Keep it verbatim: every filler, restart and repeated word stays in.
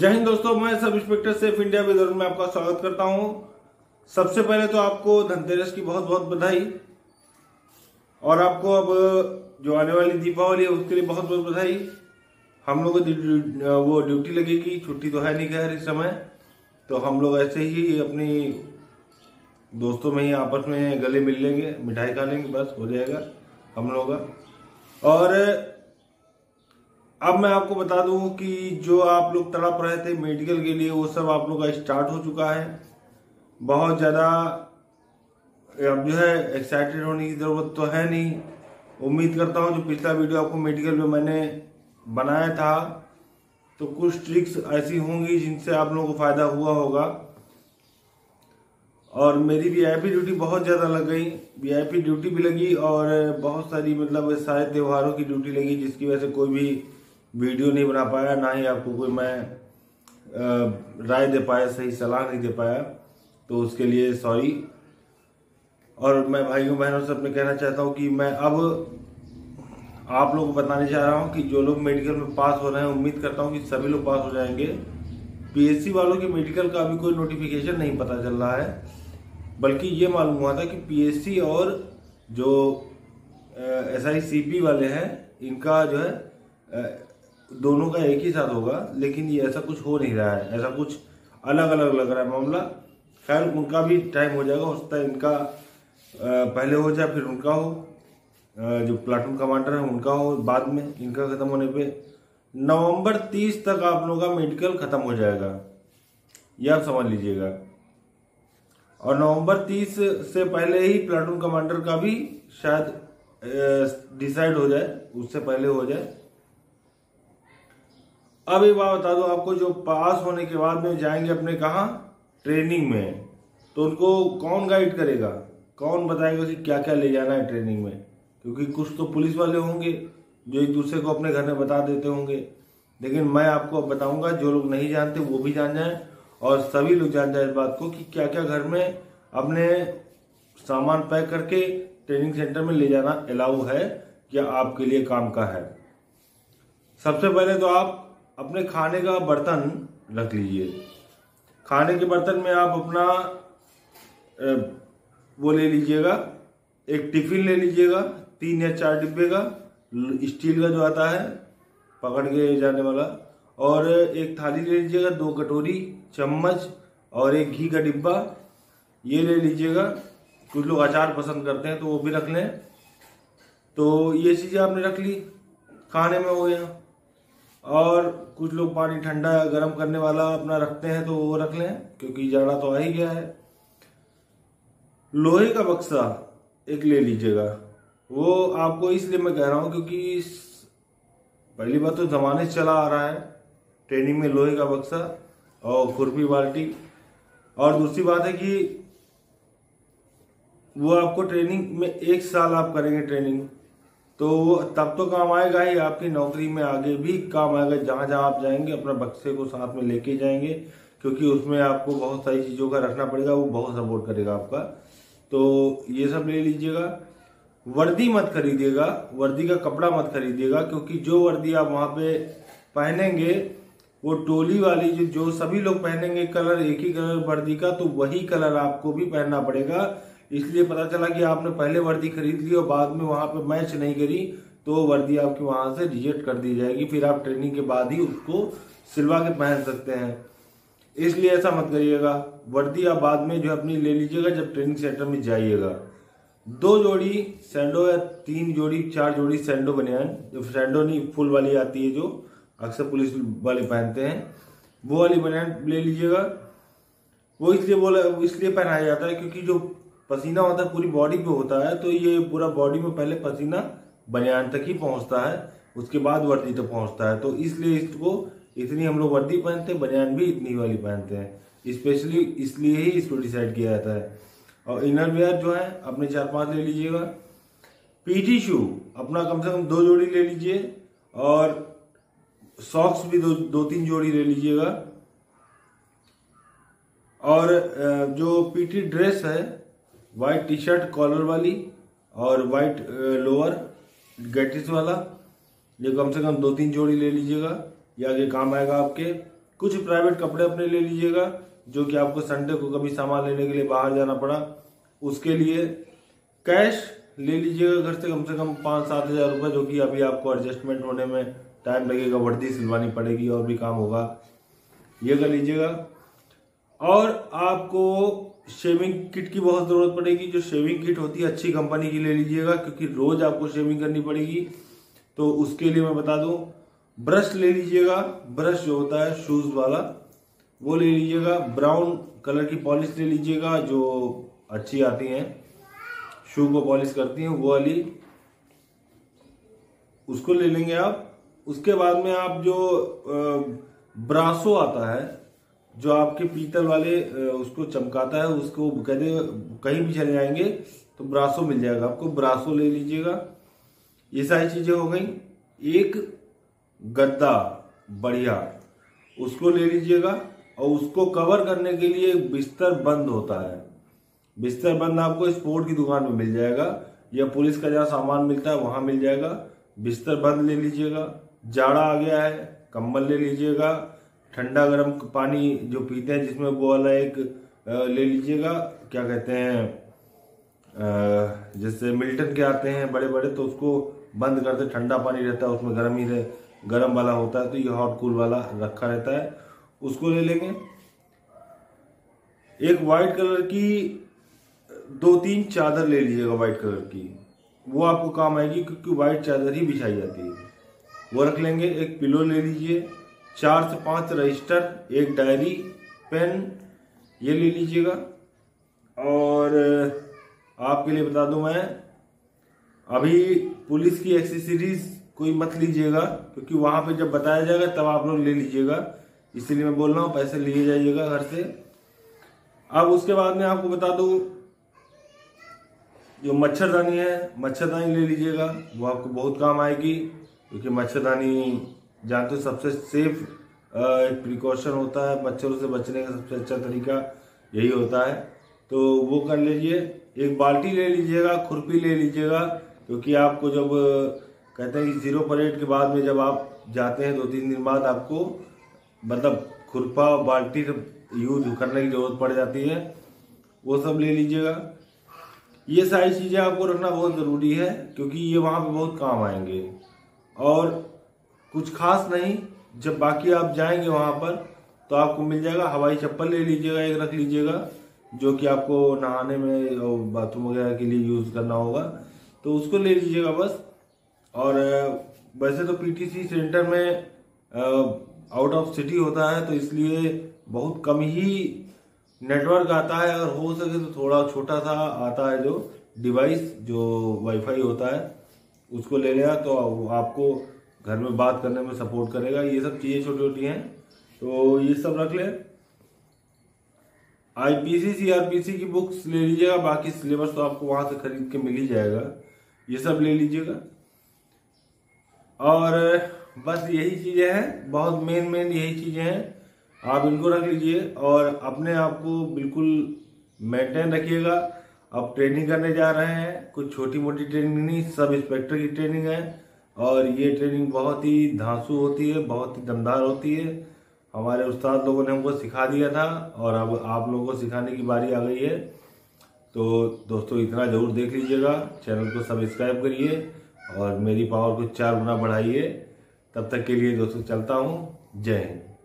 जय हिंद दोस्तों, मैं sub inspector safe India Vidarbha में आपका स्वागत करता हूं। सबसे पहले तो आपको धनतेरस की बहुत बहुत बधाई और आपको अब जो आने वाली दीपावली है उसके लिए बहुत बहुत बधाई। हम लोग वो ड्यूटी लगेगी, छुट्टी तो है नहीं खैर इस समय, तो हम लोग ऐसे ही अपनी दोस्तों में ही आपस में गले मिल लेंगे, मिठाई खा लेंगे, बस हो जाएगा हम लोग का। और अब मैं आपको बता दूं कि जो आप लोग तड़प रहे थे मेडिकल के लिए वो सब आप लोग का स्टार्ट हो चुका है। बहुत ज़्यादा अब जो है एक्साइटेड होने की ज़रूरत तो है नहीं। उम्मीद करता हूं जो पिछला वीडियो आपको मेडिकल में मैंने बनाया था तो कुछ ट्रिक्स ऐसी होंगी जिनसे आप लोगों को फ़ायदा हुआ होगा। और मेरी वी आई पी ड्यूटी बहुत ज़्यादा लग गई, वी आई पी ड्यूटी भी लगी और बहुत सारी मतलब सारे त्योहारों की ड्यूटी लगी, जिसकी वजह से कोई भी वीडियो नहीं बना पाया, ना ही आपको कोई मैं राय दे पाया, सही सलाह नहीं दे पाया, तो उसके लिए सॉरी। और मैं भाइयों बहनों से अपने कहना चाहता हूँ कि मैं अब आप लोगों को बताने जा रहा हूँ कि जो लोग मेडिकल में पास हो रहे हैं, उम्मीद करता हूँ कि सभी लोग पास हो जाएंगे। पीएससी वालों के मेडिकल का अभी कोई नोटिफिकेशन नहीं पता चल रहा है, बल्कि ये मालूम हुआ था कि पीएससी और जो एसआईसीपी वाले हैं इनका जो है दोनों का एक ही साथ होगा, लेकिन ये ऐसा कुछ हो नहीं रहा है, ऐसा कुछ अलग अलग लग रहा है मामला। खैर उनका भी टाइम हो जाएगा, हो सकता है इनका पहले हो जाए फिर उनका हो, जो प्लाटून कमांडर है उनका हो बाद में, इनका खत्म होने पर नवंबर तीस तक आप लोगों का मेडिकल ख़त्म हो जाएगा, यह आप समझ लीजिएगा। और नवंबर तीस से पहले ही प्लाटून कमांडर का भी शायद डिसाइड हो जाए, उससे पहले हो जाए। अब एक बात बता दो आपको, जो पास होने के बाद में जाएंगे अपने कहाँ ट्रेनिंग में, तो उनको कौन गाइड करेगा, कौन बताएगा कि क्या क्या ले जाना है ट्रेनिंग में, क्योंकि कुछ तो पुलिस वाले होंगे जो एक दूसरे को अपने घर में बता देते होंगे, लेकिन मैं आपको बताऊंगा जो लोग नहीं जानते वो भी जान जाएं और सभी लोग जान जाएं इस बात को कि क्या क्या घर में अपने सामान पैक करके ट्रेनिंग सेंटर में ले जाना अलाउ है या आपके लिए काम का है। सबसे पहले तो आप अपने खाने का बर्तन रख लीजिए। खाने के बर्तन में आप अपना वो ले लीजिएगा, एक टिफिन ले लीजिएगा, तीन या चार डिब्बे का स्टील का जो आता है पकड़ के जाने वाला, और एक थाली ले लीजिएगा, दो कटोरी, चम्मच और एक घी का डिब्बा ये ले लीजिएगा। कुछ लोग अचार पसंद करते हैं तो वो भी रख लें। तो ये चीज़ें आपने रख ली, खाने में हो गया। और कुछ लोग पानी ठंडा गर्म करने वाला अपना रखते हैं तो वो रख लें, क्योंकि जाड़ा तो आ ही गया है। लोहे का बक्सा एक ले लीजिएगा, वो आपको इसलिए मैं कह रहा हूँ क्योंकि पहली बात तो जमाने से चला आ रहा है ट्रेनिंग में लोहे का बक्सा और खुरपी बाल्टी, और दूसरी बात है कि वो आपको ट्रेनिंग में एक साल आप करेंगे ट्रेनिंग, तो तब तो काम आएगा ही, आपकी नौकरी में आगे भी काम आएगा। जहाँ जहाँ आप जाएंगे अपना बक्से को साथ में लेके जाएंगे, क्योंकि उसमें आपको बहुत सारी चीज़ों का रखना पड़ेगा, वो बहुत सपोर्ट करेगा आपका। तो ये सब ले लीजिएगा। वर्दी मत खरीदिएगा, वर्दी का कपड़ा मत खरीदिएगा, क्योंकि जो वर्दी आप वहाँ पे पहनेंगे वो टोली वाली जो जो सभी लोग पहनेंगे कलर एक ही कलर वर्दी का, तो वही कलर आपको भी पहनना पड़ेगा। इसलिए पता चला कि आपने पहले वर्दी खरीद ली और बाद में वहाँ पे मैच नहीं करी तो वर्दी आपकी वहाँ से रिजेक्ट कर दी जाएगी, फिर आप ट्रेनिंग के बाद ही उसको सिलवा के पहन सकते हैं। इसलिए ऐसा मत करिएगा, वर्दी आप बाद में जो अपनी ले लीजिएगा जब ट्रेनिंग सेंटर में जाइएगा। दो जोड़ी सैंडो या तीन जोड़ी चार जोड़ी सैंडो बनियान, जो सैंडो नहीं फुल वाली आती है जो अक्सर पुलिस वाले पहनते हैं, वो वाली बनियान ले लीजिएगा। वो इसलिए बोला इसलिए पहनाया जाता है क्योंकि जो पसीना होता है पूरी बॉडी पे होता है, तो ये पूरा बॉडी में पहले पसीना बनियान तक ही पहुंचता है, उसके बाद वर्दी तक पहुँचता है, तो इसलिए इसको इतनी हम लोग वर्दी पहनते हैं, बनियान भी इतनी वाली पहनते हैं, स्पेशली इसलिए ही इसको डिसाइड किया जाता है। और इनर वेयर जो है अपने चार पांच ले लीजिएगा। पीटी शू अपना कम से कम दो जोड़ी ले लीजिए, और सॉक्स भी दो दो तीन जोड़ी ले लीजिएगा। और जो पीटी ड्रेस है वाइट टी शर्ट कॉलर वाली और वाइट लोअर गैटिस वाला, ये कम से कम दो तीन जोड़ी ले लीजिएगा, ये आगे काम आएगा आपके। कुछ प्राइवेट कपड़े अपने ले लीजिएगा जो कि आपको संडे को कभी सामान लेने के लिए बाहर जाना पड़ा, उसके लिए कैश ले लीजिएगा घर से कम से कम पाँच सात हज़ार रुपये, जो कि अभी आपको एडजस्टमेंट होने में टाइम लगेगा, वर्दी सिलवानी पड़ेगी और भी काम होगा, ये कर लीजिएगा। और आपको शेविंग किट की बहुत ज़रूरत पड़ेगी, जो शेविंग किट होती है अच्छी कंपनी की ले लीजिएगा क्योंकि रोज़ आपको शेविंग करनी पड़ेगी, तो उसके लिए मैं बता दूं। ब्रश ले लीजिएगा, ब्रश जो होता है शूज़ वाला वो ले लीजिएगा, ब्राउन कलर की पॉलिश ले लीजिएगा जो अच्छी आती हैं, शू को पॉलिश करती हैं वो वाली, उसको ले लेंगे आप। उसके बाद में आप जो ब्रासो आता है जो आपके पीतल वाले उसको चमकाता है, उसको कहते कहीं भी चले जाएंगे तो ब्रासो मिल जाएगा आपको, ब्रासो ले लीजिएगा। ये सारी चीज़ें हो गई। एक गद्दा बढ़िया उसको ले लीजिएगा, और उसको कवर करने के लिए एक बिस्तर बंद होता है, बिस्तर बंद आपको स्पोर्ट की दुकान में मिल जाएगा या पुलिस का जहाँ सामान मिलता है वहाँ मिल जाएगा। बिस्तर बंद ले लीजिएगा। जाड़ा आ गया है, कंबल ले लीजिएगा, ठंडा गर्म पानी जो पीते हैं जिसमें वो वाला एक ले लीजिएगा, क्या कहते हैं जैसे मिल्टन के आते हैं बड़े बड़े, तो उसको बंद करते ठंडा पानी रहता है, उसमें गर्म ही रहे गर्म वाला होता है, तो ये हॉट कूल वाला रखा रहता है, उसको ले लेंगे। एक वाइट कलर की दो तीन चादर ले लीजिएगा वाइट कलर की, वो आपको काम आएगी क्योंकि वाइट चादर ही बिछाई जाती है, वो रख लेंगे। एक पिलो ले लीजिए, चार से पांच रजिस्टर, एक डायरी, पेन, ये ले लीजिएगा। और आपके लिए बता दूं मैं, अभी पुलिस की एक्सेसरीज कोई मत लीजिएगा क्योंकि वहाँ पे जब बताया जाएगा तब आप लोग ले लीजिएगा, इसीलिए मैं बोल रहा हूँ पैसे लिए जाइएगा घर से। अब उसके बाद में आपको बता दूं जो मच्छरदानी है, मच्छरदानी ले लीजिएगा, वो आपको बहुत काम आएगी क्योंकि मच्छरदानी जानते हो सबसे सेफ प्रिकॉशन होता है, मच्छरों से बचने का सबसे अच्छा तरीका यही होता है, तो वो कर लीजिए। एक बाल्टी ले लीजिएगा, खुरपी ले लीजिएगा क्योंकि आपको जब कहते हैं कि जीरो परेड के बाद में जब आप जाते हैं दो तीन दिन बाद आपको मतलब खुरपा बाल्टी यूज करने की जरूरत पड़ जाती है, वो सब ले लीजिएगा। ये सारी चीज़ें आपको रखना बहुत ज़रूरी है क्योंकि ये वहाँ पे बहुत काम आएंगे। और कुछ खास नहीं, जब बाकी आप जाएंगे वहाँ पर तो आपको मिल जाएगा। हवाई चप्पल ले लीजिएगा, एक रख लीजिएगा जो कि आपको नहाने में और बाथरूम वगैरह के लिए यूज़ करना होगा, तो उसको ले लीजिएगा बस। और वैसे तो पीटीसी सेंटर में आउट ऑफ सिटी होता है तो इसलिए बहुत कम ही नेटवर्क आता है, अगर हो सके तो थोड़ा छोटा सा आता है जो डिवाइस जो वाईफाई होता है उसको ले लेना, तो आपको घर में बात करने में सपोर्ट करेगा। ये सब चीज़ें छोटी छोटी हैं तो ये सब रख लें। आईपीसी सीआरपीसी की बुक्स ले लीजिएगा, बाकी सिलेबस तो आपको वहाँ से खरीद के मिल ही जाएगा, ये सब ले लीजिएगा। और बस यही चीज़ें हैं, बहुत मेन मेन यही चीज़ें हैं, आप इनको रख लीजिए। और अपने आप को बिल्कुल मेंटेन रखिएगा। आप ट्रेनिंग करने जा रहे हैं, कुछ छोटी मोटी ट्रेनिंग नहीं, सब इंस्पेक्टर की ट्रेनिंग है और ये ट्रेनिंग बहुत ही धांसू होती है, बहुत ही दमदार होती है। हमारे उस्ताद लोगों ने हमको सिखा दिया था और अब आप लोगों को सिखाने की बारी आ गई है। तो दोस्तों इतना ज़रूर देख लीजिएगा, चैनल को सब्सक्राइब करिए और मेरी पावर को चार गुना बढ़ाइए। तब तक के लिए दोस्तों चलता हूँ, जय हिंद।